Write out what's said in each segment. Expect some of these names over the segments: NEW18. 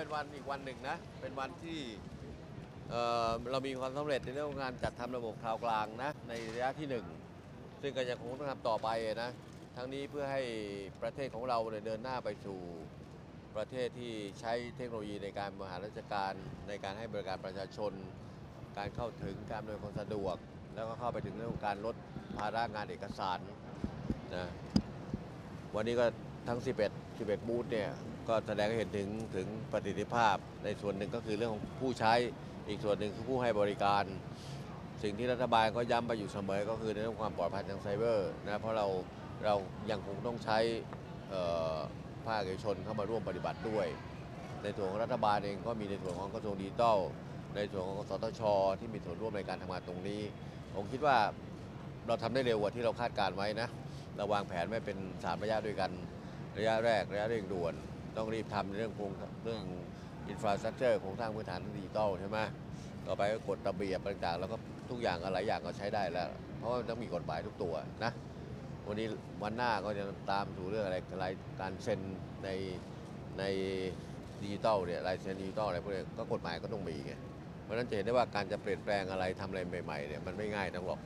เป็นวันอีกวันหนึ่งนะเป็นวันที่เรามีความสำเร็จในเรื่องของการจัดทำระบบคลาวด์กลางนะในระยะที่1ซึ่งก็จะคงต้องทำต่อไปนะทั้งนี้เพื่อให้ประเทศของเราเดินหน้าไปสู่ประเทศที่ใช้เทคโนโลยีในการบริหารราชการในการให้บริการประชาชนการเข้าถึงการอำนวยความสะดวกแล้วก็เข้าไปถึงเรื่องของการลดภาระงานเอกสารนะวันนี้ก็ทั้ง11บูธเนี่ยก็แสดงให้เห็นถึงประสิทธิภาพในส่วนหนึ่งก็คือเรื่องของผู้ใช้อีกส่วนหนึ่งคือผู้ให้บริการสิ่งที่รัฐบาลก็ย้ำไปอยู่เสมอก็คือในเรื่องความปลอดภัยทางไซเบอร์นะเพราะเรายังคงต้องใช้ภาคเอกชนเข้ามาร่วมปฏิบัติด้วยในส่วนของรัฐบาลเองก็มีในส่วนของกระทรวงดิจิทัลในส่วนของกสทช.ที่มีส่วนร่วมในการทำงานตรงนี้ผมคิดว่าเราทำได้เร็วกว่าที่เราคาดการไว้นะเราวางแผนไว้เป็น3ระยะด้วยกันระยะแรกระยะเร่งด่วนต้องรีบทำในเรื่องอินฟราสตรักเจอร์โครงสร้างพื้นฐานดิจิทัลใช่ไหมต่อไปก็กฎระเบียบต่างๆแล้วก็ทุกอย่างหลายอย่างก็ใช้ได้แล้วเพราะต้องมีกฎหมายทุกตัวนะวันนี้วันหน้าก็จะตามสู่เรื่องอะไรการเซ็นในดิจิทัลเนี่ยลายเซ็นดิจิทัลอะไรพวกนี้ก็กฎหมายก็ต้องมีไงเพราะฉะนั้นจะเห็นได้ว่าการจะเปลี่ยนแปลงอะไรทำอะไรใหม่ๆเนี่ยมันไม่ง่ายนักหรอก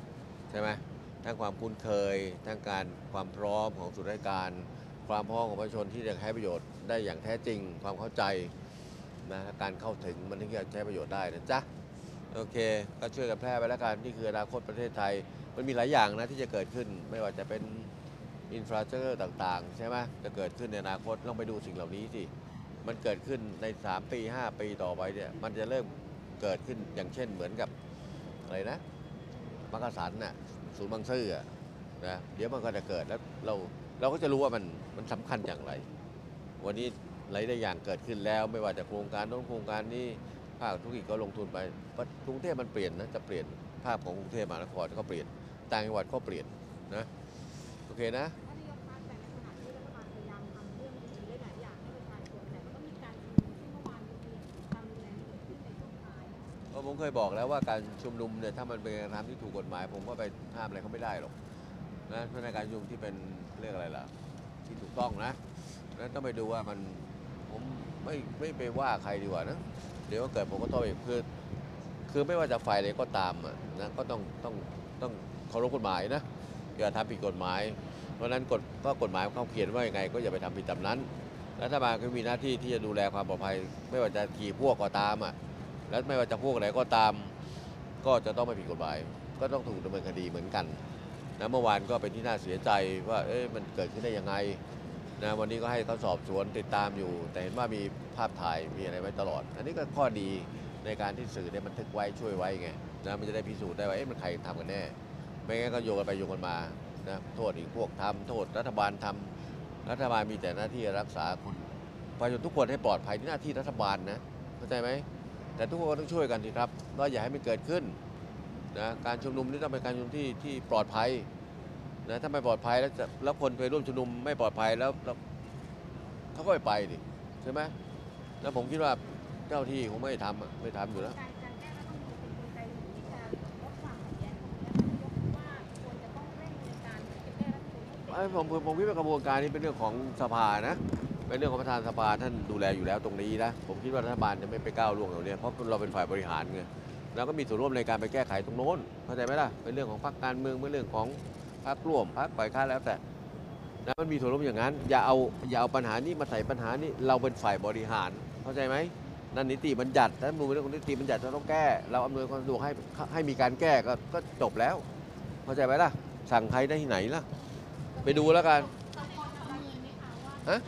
ใช่ไหมทั้งความคุ้นเคยทั้งการความพร้อมของส่วนราชการความพร้อมของประชาชนที่จะให้ประโยชน์ได้อย่างแท้จริงความเข้าใจนะการเข้าถึงมันถึงจะใช้ประโยชน์ได้นะจ๊ะโอเคก็ช่วยกันแพร่ไปแล้วกันนี่คืออนาคตประเทศไทยมันมีหลายอย่างนะที่จะเกิดขึ้นไม่ว่าจะเป็นอินฟราสตรักเจอร์ต่างๆใช่ไหมจะเกิดขึ้นในอนาคตลองไปดูสิ่งเหล่านี้สิมันเกิดขึ้นใน3ปี5ปีต่อไปเนี่ยมันจะเริ่มเกิดขึ้นอย่างเช่นเหมือนกับอะไรนะมักกะสันน่ะศูนย์บางซื่อนะเดี๋ยวมันก็จะเกิดแล้วเราก็จะรู้ว่ามันสำคัญอย่างไรวันนี้หลายอย่างเกิดขึ้นแล้วไม่ว่าจะโครงการโน้นโครงการนี้ภาคธุรกิจก็ลงทุนไปกรุงเทพมันเปลี่ยนนะจะเปลี่ยนภาพของกรุงเทพมหานครก็เปลี่ยนต่างจังหวัดก็เปลี่ยนนะโอเคนะผมเคยบอกแล้วว่าการชุมนุมเนี่ยถ้ามันเป็นการทำที่ถูกกฎหมายผมก็ไปห้ามอะไรเขาไม่ได้หรอกนะเพราะในการชุมนุมที่เป็นเรื่องอะไรล่ะที่ถูกต้องนะแล้วต้องไปดูว่ามันผมไม่ไปว่าใครดีกว่านะเดี๋ยวเกิดผมก็ต้องอีกคือไม่ว่าจะฝ่ายไหนก็ตามนะก็ต้องเคารพกฎหมายนะอย่าทำผิดกฎหมายเพราะนั้นกฎหมายเขาเขียนว่ายังไงก็อย่าไปทำผิดตามนั้นรัฐบาลก็มีหน้าที่ที่จะดูแลความปลอดภัยไม่ว่าจะกี่พวกก็ตามและไม่ว่าจะพวกไหนก็ตามก็จะต้องไม่ผิดกฎหมายก็ต้องถูกดำเนินคดีเหมือนกันนะเมื่อวานก็เป็นที่น่าเสียใจว่ามันเกิดขึ้นได้ยังไงนะวันนี้ก็ให้เขาสอบสวนติดตามอยู่แต่เห็นว่ามีภาพถ่ายมีอะไรไว้ตลอดอันนี้ก็ข้อดีในการที่สื่อเนี่ยบันทึกไว้ช่วยไว้ไงนะมันจะได้พิสูจน์ได้ว่ามันใครทำกันแน่ไม่งั้นก็โยงกันไปโยงกันมานะโทษอีกพวกทำโทษรัฐบาลทำรัฐบาลมีแต่หน้าที่รักษาคุณประชาชนทุกคนให้ปลอดภัยที่หน้าที่รัฐบาลนะเข้าใจไหมแต่ทุกคนก็ต้องช่วยกันสิครับว่าอย่าให้มันเกิดขึ้นนะการชุมนุมนี่ต้องเป็นการชุมนุมที่ปลอดภัยนะถ้าไม่ปลอดภัยแล้วคนไปร่วมชุมนุมไม่ปลอดภัยแล้วเขาก็ไปดิใช่ไหมแล้วผมคิดว่าเจ้าที่คงไม่ทำอยู่แล้วผมคิดว่ากระบวนการนี้เป็นเรื่องของสภานะเป็นเรื่องของประธานสภาท่านดูแลอยู่แล้วตรงนี้นะผมคิดว่ารัฐบาลจะไม่ไปก้าวล่วงตรงนี้เพราะเราเป็นฝ่ายบริหารไงเราก็มีส่วนร่วมในการไปแก้ไขตรงโน้นเข้าใจไหมล่ะเป็นเรื่องของพรรคการเมืองเป็นเรื่องของพรรคร่วมพรรคฝ่ายค้านแล้วแต่นะมันมีส่วนร่วมอย่างนั้นอย่าเอาปัญหานี้มาใส่ปัญหานี้เราเป็นฝ่ายบริหารเข้าใจไหมนั่นนิติบัญญัติท่านดูเรื่องของนิติบัญญัติเราต้องแก้เราอำนวยความสะดวกให้มีการแก้ก็จบแล้วเข้าใจไหมล่ะสั่งใครได้ที่ไหนล่ะไปดูแล้วกันฮะ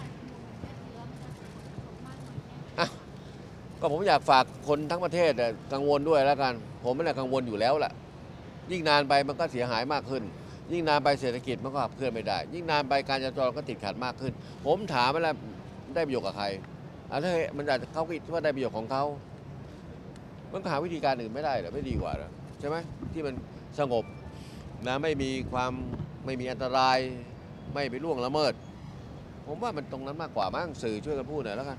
ก็ผมอยากฝากคนทั้งประเทศกังวลด้วยแล้วกันผมไม่ได้กังวลอยู่แล้วแหละยิ่งนานไปมันก็เสียหายมากขึ้นยิ่งนานไปเศรษฐกิจมันก็ขับเคลื่อนไม่ได้ยิ่งนานไปการจราจรก็ติดขัดมากขึ้นผมถามว่าได้ประโยชน์กับใครถ้ามันอาจจะเขาคิดว่าได้ประโยชน์ของเขามันหาวิธีการอื่นไม่ได้หรือไม่ดีกว่าหรือใช่ไหมที่มันสงบนะไม่มีอันตรายไม่ไปล่วงละเมิดผมว่ามันตรงนั้นมากกว่ามั้งสื่อช่วยกันพูดหน่อยแล้วกัน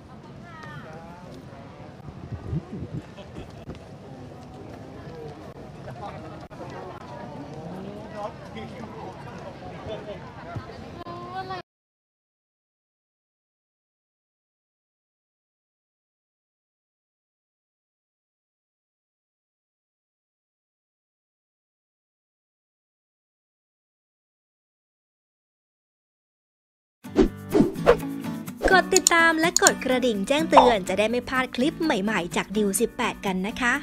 ดติดตามและกดกระดิ่งแจ้งเตือนจะได้ไม่พลาดคลิปใหม่ๆจากนิว18กันนะคะ